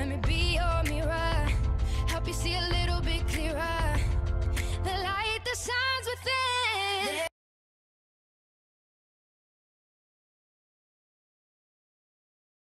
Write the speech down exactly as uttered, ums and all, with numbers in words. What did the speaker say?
Let me be your mirror, help you see a little.